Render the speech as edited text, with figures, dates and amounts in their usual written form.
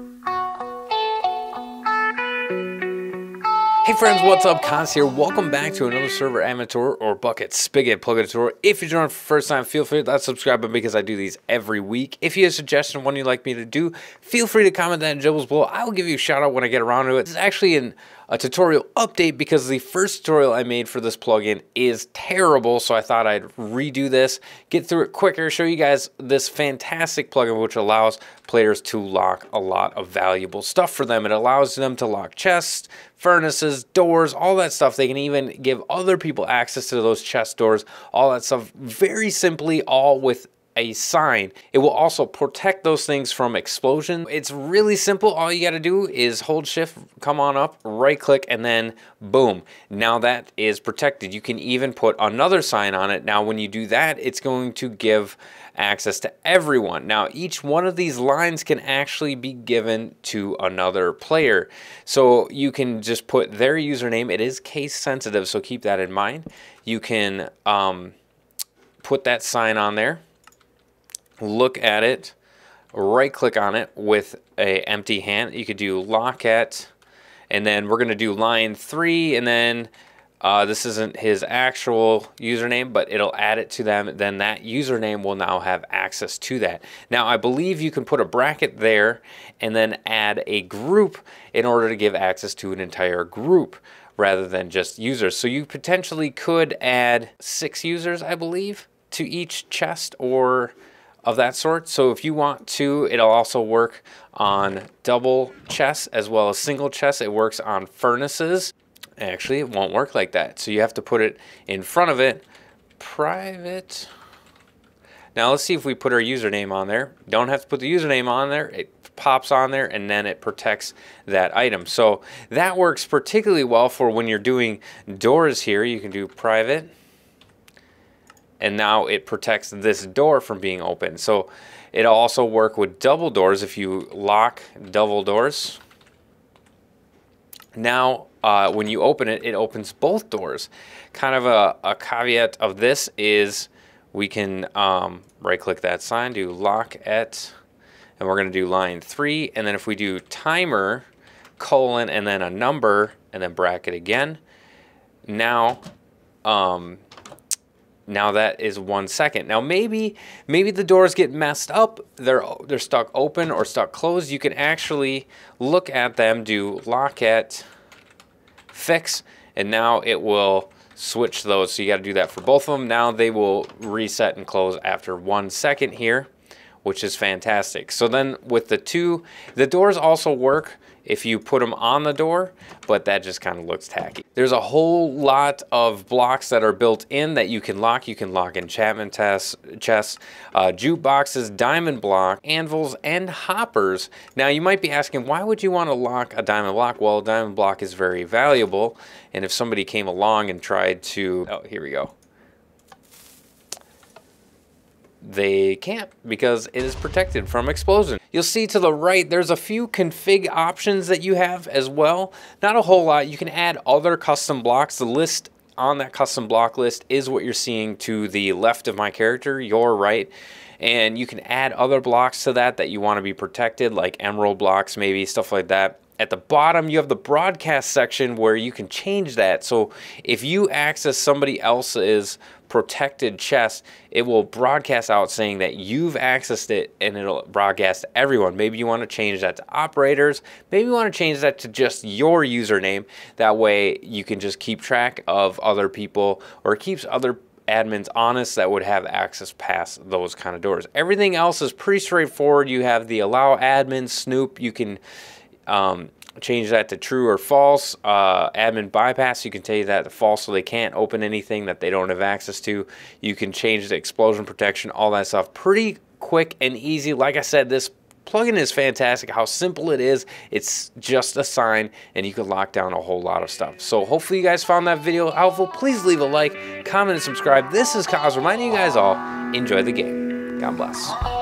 Hey friends, what's up? Cons here. Welcome back to another server amateur or bucket spigot plugin tutorial. If you're joining for the first time, feel free to hit that subscribe button because I do these every week. If you have a suggestion, one you'd like me to do, feel free to comment that in Jibbles below. I will give you a shout out when I get around to it. This is actually a tutorial update because the first tutorial I made for this plugin is terrible, so I thought I'd redo this, get through it quicker, show you guys this fantastic plugin which allows players to lock a lot of valuable stuff for them. It allows them to lock chests, furnaces, doors, all that stuff. They can even give other people access to those chest doors, all that stuff, very simply, all with a sign. It will also protect those things from explosion. It's really simple. All you got to do is hold shift, come on up, right click, and then boom. Now that is protected. You can even put another sign on it. Now when you do that, it's going to give access to everyone. Now each one of these lines can actually be given to another player. So you can just put their username. It is case sensitive, so keep that in mind. You can put that sign on there, look at it, right click on it with a empty hand. You could do Lockette, and then we're going to do line 3, and then this isn't his actual username, but it'll add it to them. Then that username will now have access to that. Now I believe you can put a bracket there and then add a group in order to give access to an entire group rather than just users. So you potentially could add 6 users, I believe, to each chest or of that sort. So if you want to, it'll also work on double chests as well as single chests. It works on furnaces. Actually, it won't work like that. So you have to put it in front of it, private. Now let's see if we put our username on there. Don't have to put the username on there. It pops on there and then it protects that item. So that works particularly well for when you're doing doors here. You can do private, and now it protects this door from being open. So it'll also work with double doors. If you lock double doors, now when you open it, it opens both doors. Kind of a caveat of this is we can right click that sign, do Lockette, and we're gonna do line 3. And then if we do timer, colon, and then a number, and then bracket again, now, now that is 1 second. Now maybe the doors get messed up. They're stuck open or stuck closed. You can actually look at them, do Lockette, fix, and now it will switch those. So you got to do that for both of them. Now they will reset and close after 1 second here, which is fantastic. So then with the doors also work if you put them on the door, but that just kind of looks tacky. There's a whole lot of blocks that are built in that you can lock. You can lock enchantment chests, jukeboxes, diamond block, anvils, and hoppers. Now you might be asking, why would you want to lock a diamond block? Well, a diamond block is very valuable, and if somebody came along and tried to, oh, here we go, they can't because it is protected from explosion. You'll see to the right, there's a few config options that you have as well. Not a whole lot. You can add other custom blocks. The list on that custom block list is what you're seeing to the left of my character, your right. And you can add other blocks to that you want to be protected, like emerald blocks, maybe, stuff like that. At the bottom, you have the broadcast section where you can change that. So if you access somebody else's protected chest, it will broadcast out saying that you've accessed it, and it'll broadcast to everyone. Maybe you want to change that to operators. Maybe you want to change that to just your username. That way you can just keep track of other people, or it keeps other admins honest that would have access past those kind of doors. Everything else is pretty straightforward. You have the allow admin, snoop. You can change that to true or false. Admin bypass, you can tell you that to false so they can't open anything that they don't have access to. You can change the explosion protection, all that stuff. Pretty quick and easy. Like I said, this plugin is fantastic. How simple it is. It's just a sign, and you can lock down a whole lot of stuff. So hopefully you guys found that video helpful. Please leave a like, comment, and subscribe. This is Cos reminding you guys all, enjoy the game. God bless.